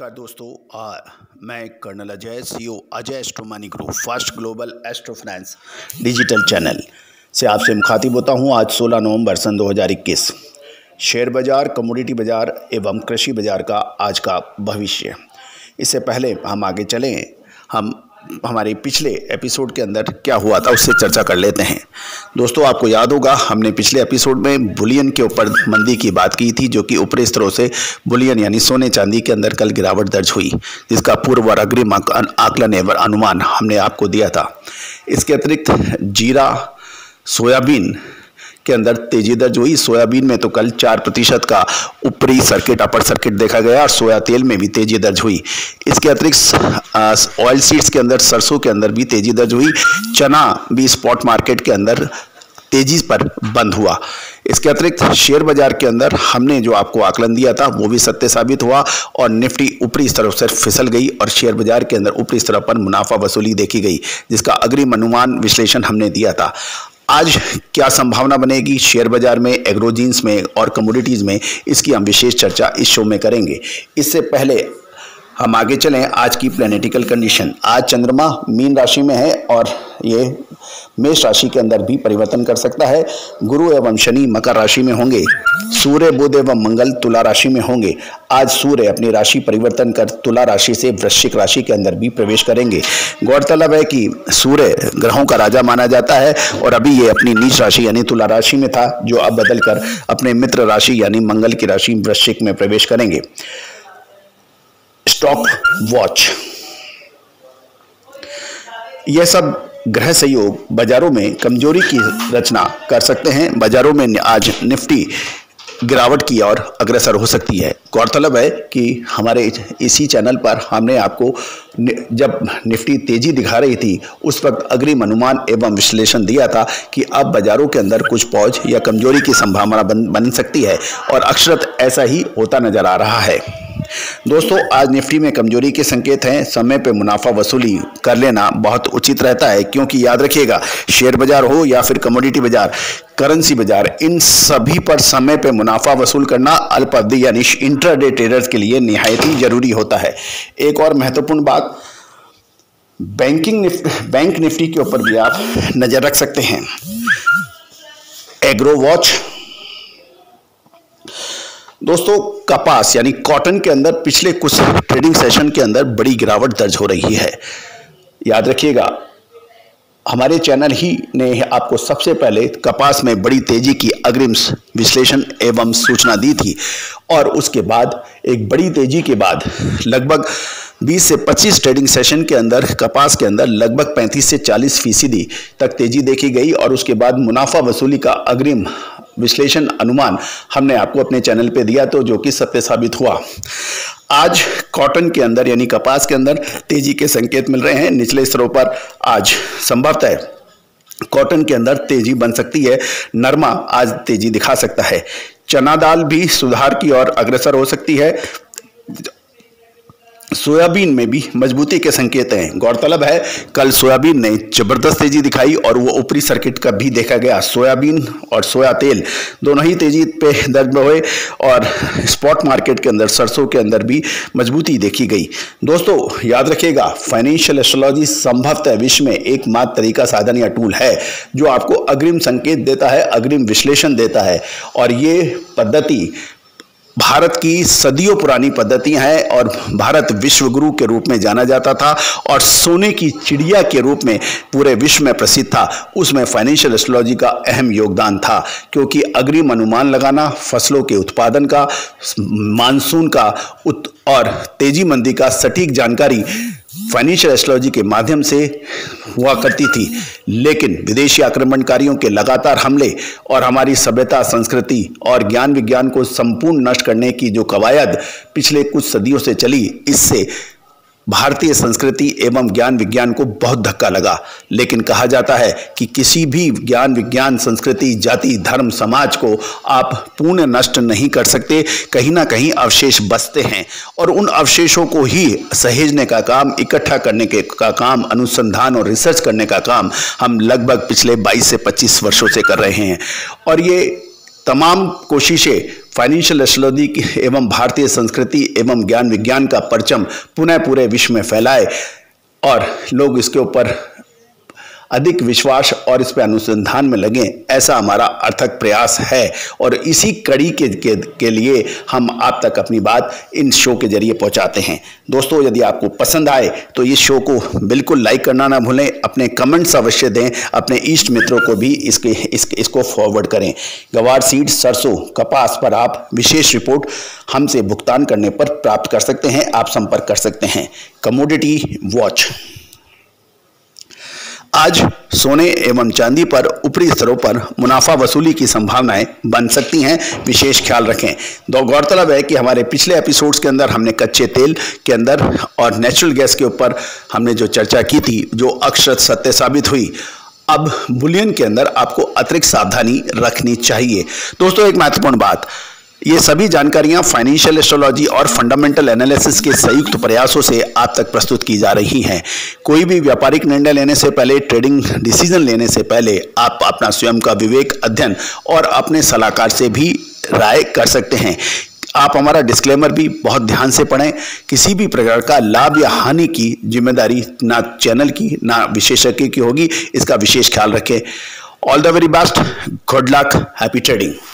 नमस्कार दोस्तों, मैं colonel Ajay, CEO Ajay astro money group first global astro finance digital channel से आपसे मुखातिब होता हूं। आज 16 नवंबर सन 2021 शेयर बाज़ार, कमोडिटी बाज़ार एवं कृषि बाज़ार का आज का भविष्य। इससे पहले हम आगे चलें, हम हमारे पिछले एपिसोड के अंदर क्या हुआ था उससे चर्चा कर लेते हैं। दोस्तों, आपको याद होगा हमने पिछले एपिसोड में बुलियन के ऊपर मंदी की बात की थी, जो कि ऊपरी स्तरों से बुलियन यानी सोने चांदी के अंदर कल गिरावट दर्ज हुई, जिसका पूर्व और अग्रिम आकलन एवं अनुमान हमने आपको दिया था। इसके अतिरिक्त जीरा, सोयाबीन के अंदर तेजी दर्ज हुई। सोयाबीन में तो कल 4% का ऊपरी सर्किट, अपर सर्किट देखा गया और सोया तेल में भी तेजी दर्ज हुई। इसके अतिरिक्त ऑयल सीड्स के अंदर, सरसों के अंदर भी तेजी दर्ज हुई। चना भी स्पॉट मार्केट के अंदर तेजी पर बंद हुआ। इसके अतिरिक्त शेयर बाजार के अंदर हमने जो आपको आकलन दिया था वो भी सत्य साबित हुआ और निफ्टी ऊपरी स्तरों से फिसल गई और शेयर बाजार के अंदर ऊपरी स्तरों पर मुनाफा वसूली देखी गई, जिसका अग्रिम अनुमान विश्लेषण हमने दिया था। आज क्या संभावना बनेगी शेयर बाजार में, एग्रोजींस में और कमोडिटीज़ में, इसकी हम विशेष चर्चा इस शो में करेंगे। इससे पहले हम आगे चलें, आज की प्लैनेटिकल कंडीशन। आज चंद्रमा मीन राशि में है और ये मेष राशि के अंदर भी परिवर्तन कर सकता है। गुरु एवं शनि मकर राशि में होंगे। सूर्य, बुध एवं मंगल तुला राशि में होंगे। आज सूर्य अपनी राशि परिवर्तन कर तुला राशि से वृश्चिक राशि के अंदर भी प्रवेश करेंगे। गौरतलब है कि सूर्य ग्रहों का राजा माना जाता है और अभी ये अपनी नीच राशि यानी तुला राशि में था, जो अब बदलकर अपने मित्र राशि यानी मंगल की राशि वृश्चिक में प्रवेश करेंगे। स्टॉप वॉच, यह सब ग्रह सहयोग बाजारों में कमजोरी की रचना कर सकते हैं। बाजारों में आज निफ्टी गिरावट की ओर अग्रसर हो सकती है। गौरतलब है कि हमारे इसी चैनल पर हमने आपको जब निफ्टी तेजी दिखा रही थी उस वक्त अग्रिम अनुमान एवं विश्लेषण दिया था कि अब बाजारों के अंदर कुछ पॉज या कमजोरी की संभावना बन सकती है और अक्षरत ऐसा ही होता नजर आ रहा है। दोस्तों, आज निफ्टी में कमजोरी के संकेत हैं। समय पे मुनाफा वसूली कर लेना बहुत उचित रहता है, क्योंकि याद रखिएगा शेयर बाजार हो या फिर कमोडिटी बाजार, करेंसी बाजार, इन सभी पर समय पे मुनाफा वसूल करना अल्प अवधि यानी इंट्राडे ट्रेडर्स के लिए निहायत ही जरूरी होता है। एक और महत्वपूर्ण बात, बैंक निफ्टी के ऊपर भी आप नजर रख सकते हैं। एग्रो वॉच, दोस्तों कपास यानी कॉटन के अंदर पिछले कुछ ट्रेडिंग सेशन के अंदर बड़ी गिरावट दर्ज हो रही है। याद रखिएगा हमारे चैनल ही ने आपको सबसे पहले कपास में बड़ी तेजी की अग्रिम विश्लेषण एवं सूचना दी थी और उसके बाद एक बड़ी तेजी के बाद लगभग 20 से 25 ट्रेडिंग सेशन के अंदर कपास के अंदर लगभग 35 से 40% तक तेजी देखी गई और उसके बाद मुनाफा वसूली का अग्रिम विश्लेषण अनुमान हमने आपको अपने चैनल पे दिया, तो जो कि सत्य साबित हुआ। आज कॉटन के अंदर यानी कपास के अंदर तेजी के संकेत मिल रहे हैं। निचले स्तरों पर आज संभवतः कॉटन के अंदर तेजी बन सकती है। नरमा आज तेजी दिखा सकता है। चना दाल भी सुधार की ओर अग्रसर हो सकती है। सोयाबीन में भी मजबूती के संकेत हैं। गौरतलब है कल सोयाबीन ने जबरदस्त तेजी दिखाई और वो ऊपरी सर्किट का भी देखा गया। सोयाबीन और सोया तेल दोनों ही तेजी पे दर्ज हुए और स्पॉट मार्केट के अंदर सरसों के अंदर भी मजबूती देखी गई। दोस्तों, याद रखिएगा फाइनेंशियल एस्ट्रोलॉजी संभवतः विश्व में एकमात्र तरीका, साधन या टूल है जो आपको अग्रिम संकेत देता है, अग्रिम विश्लेषण देता है और ये पद्धति भारत की सदियों पुरानी पद्धतियां हैं और भारत विश्वगुरु के रूप में जाना जाता था और सोने की चिड़िया के रूप में पूरे विश्व में प्रसिद्ध था। उसमें फाइनेंशियल एस्ट्रोलॉजी का अहम योगदान था, क्योंकि अग्रिम अनुमान लगाना, फसलों के उत्पादन का, मानसून का और तेजी मंदी का सटीक जानकारी फाइनेंशियल एस्ट्रोलॉजी के माध्यम से हुआ करती थी। लेकिन विदेशी आक्रमणकारियों के लगातार हमले और हमारी सभ्यता, संस्कृति और ज्ञान विज्ञान को संपूर्ण नष्ट करने की जो कवायद पिछले कुछ सदियों से चली, इससे भारतीय संस्कृति एवं ज्ञान विज्ञान को बहुत धक्का लगा। लेकिन कहा जाता है कि किसी भी ज्ञान विज्ञान, संस्कृति, जाति, धर्म, समाज को आप पूर्ण नष्ट नहीं कर सकते, कहीं ना कहीं अवशेष बचते हैं और उन अवशेषों को ही सहेजने का काम, इकट्ठा करने का काम, अनुसंधान और रिसर्च करने का काम हम लगभग पिछले 22 से 25 वर्षों से कर रहे हैं और ये तमाम कोशिशें फाइनेंशियल एस्ट्रोलॉजी एवं भारतीय संस्कृति एवं ज्ञान विज्ञान का परचम पुनः पूरे विश्व में फैलाए और लोग इसके ऊपर अधिक विश्वास और इस पर अनुसंधान में लगें, ऐसा हमारा अथक प्रयास है। और इसी कड़ी के लिए हम आप तक अपनी बात इन शो के जरिए पहुंचाते हैं। दोस्तों, यदि आपको पसंद आए तो इस शो को बिल्कुल लाइक करना ना भूलें, अपने कमेंट्स अवश्य दें, अपने इष्ट मित्रों को भी इसको फॉरवर्ड करें। ग्वार सीड, सरसों, कपास पर आप विशेष रिपोर्ट हमसे भुगतान करने पर प्राप्त कर सकते हैं, आप संपर्क कर सकते हैं। कमोडिटी वॉच, आज सोने एवं चांदी पर ऊपरी स्तरों पर मुनाफा वसूली की संभावनाएं बन सकती हैं, विशेष ख्याल रखें। दो गौरतलब है कि हमारे पिछले एपिसोड्स के अंदर हमने कच्चे तेल के अंदर और नेचुरल गैस के ऊपर हमने जो चर्चा की थी, जो अक्षरशः सत्य साबित हुई। अब बुलियन के अंदर आपको अतिरिक्त सावधानी रखनी चाहिए। दोस्तों, एक महत्वपूर्ण बात, ये सभी जानकारियां फाइनेंशियल एस्ट्रोलॉजी और फंडामेंटल एनालिसिस के संयुक्त प्रयासों से आप तक प्रस्तुत की जा रही हैं। कोई भी व्यापारिक निर्णय लेने से पहले, ट्रेडिंग डिसीजन लेने से पहले आप अपना स्वयं का विवेक, अध्ययन और अपने सलाहकार से भी राय कर सकते हैं। आप हमारा डिस्क्लेमर भी बहुत ध्यान से पढ़ें। किसी भी प्रकार का लाभ या हानि की जिम्मेदारी ना चैनल की ना विशेषज्ञ की होगी, इसका विशेष ख्याल रखें। All the very best, good luck, happy trading.